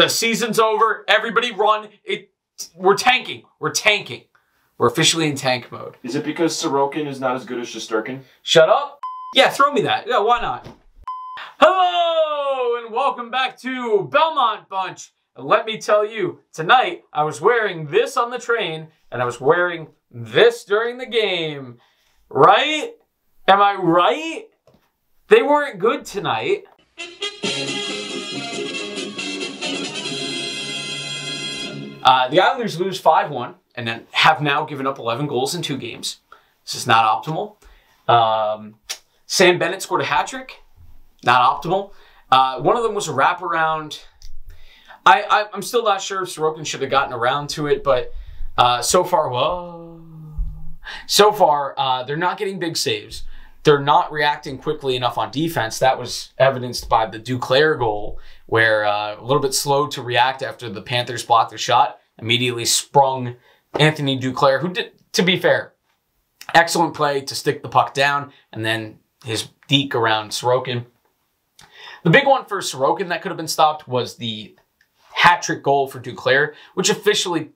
The season's over. Everybody run. We're tanking. We're tanking. We're officially in tank mode. Is it because Sorokin is not as good as Shesterkin? Shut up. Yeah, throw me that. Yeah, why not? Hello, and welcome back to Belmont Bunch. And let me tell you, tonight I was wearing this on the train, and I was wearing this during the game. Right? Am I right? They weren't good tonight. The Islanders lose 5-1 and then have now given up 11 goals in 2 games. This is not optimal. Sam Bennett scored a hat trick. Not optimal. One of them was a wraparound. I'm still not sure if Sorokin should have gotten around to it, but so far, they're not getting big saves. They're not reacting quickly enough on defense. That was evidenced by the Duclair goal, where a little bit slow to react after the Panthers blocked their shot, immediately sprung Anthony Duclair, who did, to be fair, excellent play to stick the puck down, and then his deke around Sorokin. The big one for Sorokin that could have been stopped was the hat-trick goal for Duclair, which unofficially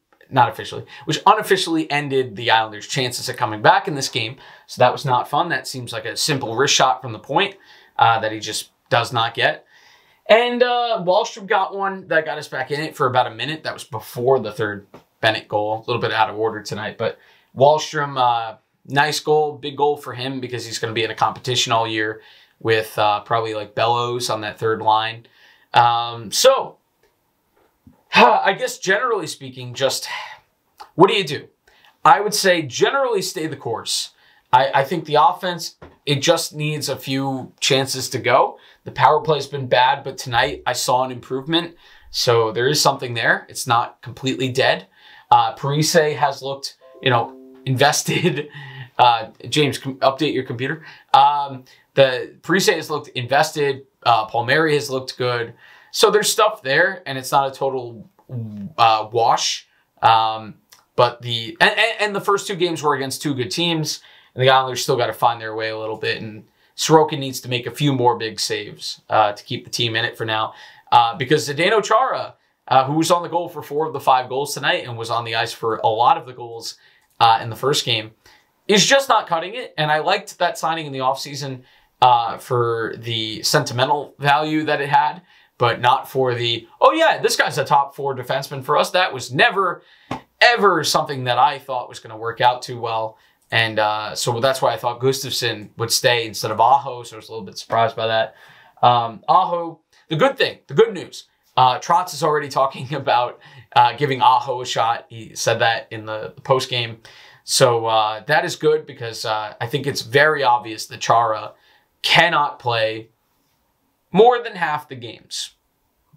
ended the Islanders' chances at coming back in this game. So that was not fun. That seems like a simple wrist shot from the point that he just does not get. And Wallstrom got one that got us back in it for about a minute. That was before the third Bennett goal. A little bit out of order tonight, but Wallstrom, nice goal, big goal for him because he's going to be in a competition all year with probably like Bellows on that third line. So I guess generally speaking, just what do you do? I would say generally stay the course. I think the offense, it just needs a few chances to go. The power play has been bad, but tonight I saw an improvement. So there is something there. It's not completely dead. Parise has looked, invested. James, update your computer. Parise has looked invested. Palmieri has looked good. So there's stuff there, and it's not a total wash. But the first 2 games were against 2 good teams, and the Islanders still got to find their way a little bit. And Sorokin needs to make a few more big saves to keep the team in it for now, because Zdeno Chara, who was on the goal for 4 of the 5 goals tonight and was on the ice for a lot of the goals in the first game, is just not cutting it. And I liked that signing in the offseason for the sentimental value that it had, but not for the, oh yeah, this guy's a top 4 defenseman for us. That was never, ever something that I thought was going to work out too well. And so that's why I thought Gustafsson would stay instead of Aho. So I was a little bit surprised by that. Aho, the good news, Trotz is already talking about giving Aho a shot. He said that in the post game. So that is good because I think it's very obvious that Chara cannot play more than half the games.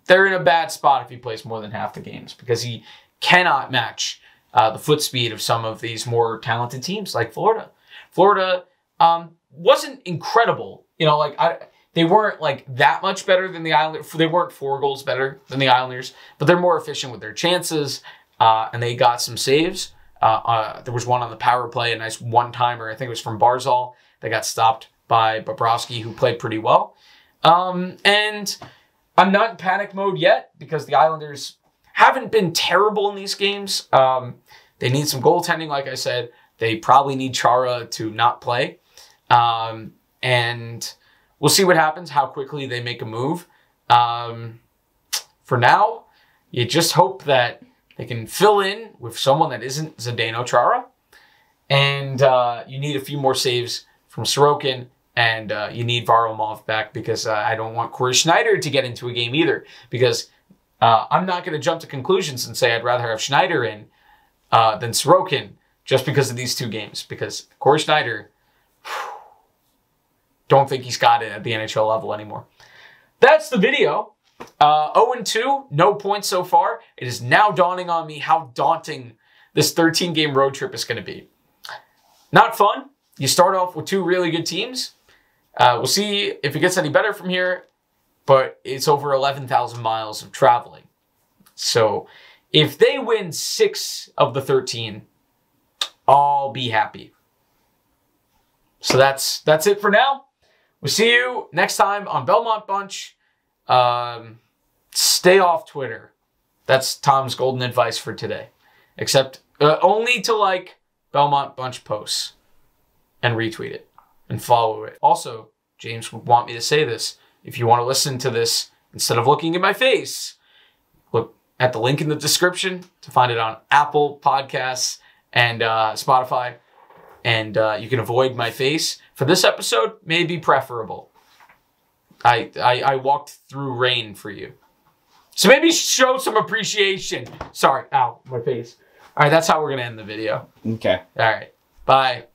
They're in a bad spot if he plays more than half the games because he cannot match the foot speed of some of these more talented teams like Florida. Florida wasn't incredible. They weren't that much better than the Islanders. They weren't 4 goals better than the Islanders, but they're more efficient with their chances, and they got some saves. There was one on the power play, a nice one-timer. I think it was from Barzal. They got stopped by Bobrovsky, who played pretty well. And I'm not in panic mode yet because the Islanders haven't been terrible in these games. They need some goaltending, like I said. They probably need Chara to not play. And we'll see what happens, how quickly they make a move. For now, you just hope that they can fill in with someone that isn't Zdeno Chara. And you need a few more saves from Sorokin. And you need Varlamov back because I don't want Corey Schneider to get into a game either. Because I'm not going to jump to conclusions and say I'd rather have Schneider in than Sorokin just because of these 2 games. Because Corey Schneider, don't think he's got it at the NHL level anymore. That's the video. 0-2, no points so far. It is now dawning on me how daunting this 13-game road trip is going to be. Not fun. You start off with 2 really good teams. We'll see if it gets any better from here, but it's over 11,000 miles of traveling. So if they win 6 of the 13, I'll be happy. So that's it for now. We'll see you next time on Belmont Bunch. Stay off Twitter. That's Tom's golden advice for today. Except only to like Belmont Bunch posts and retweet it and follow it. Also, James would want me to say this. If you want to listen to this instead of looking at my face, look at the link in the description to find it on Apple Podcasts and Spotify. And you can avoid my face. For this episode, may be preferable. I walked through rain for you. So maybe show some appreciation. Sorry, ow, my face. All right, that's how we're going to end the video. Okay. All right, bye.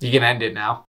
You can end it now.